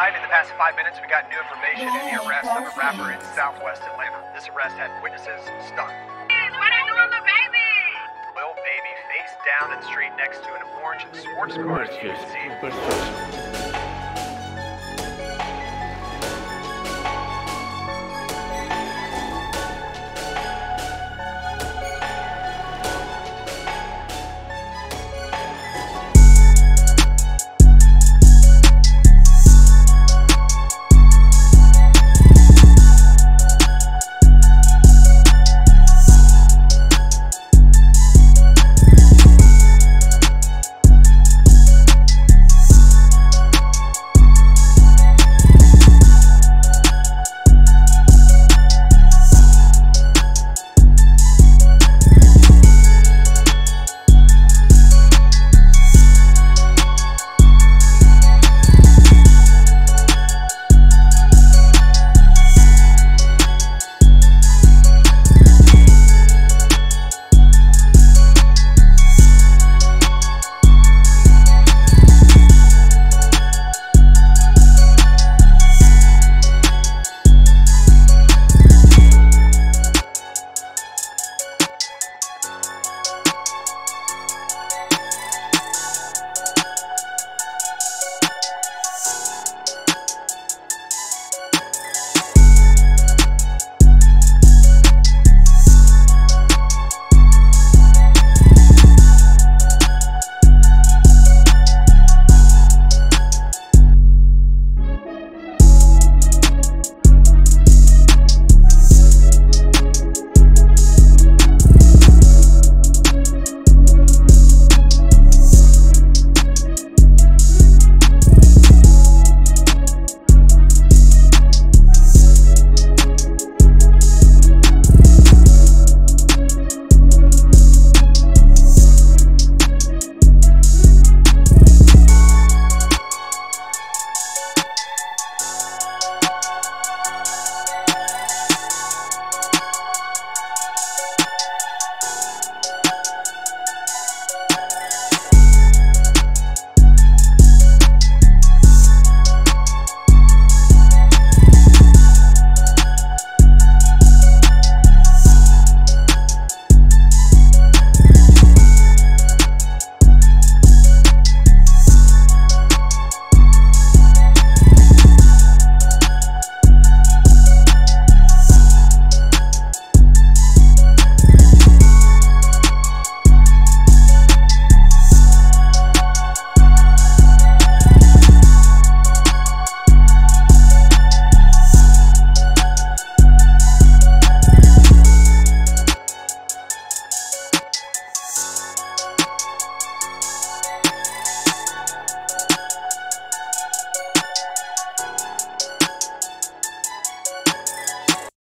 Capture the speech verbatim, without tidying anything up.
Tonight, in the past five minutes, we got new information in the arrest of a rapper in Southwest Atlanta. This arrest had witnesses stunned. What are you doing, Lil Baby? Lil Baby face down in the street next to an orange sports car, as you can see.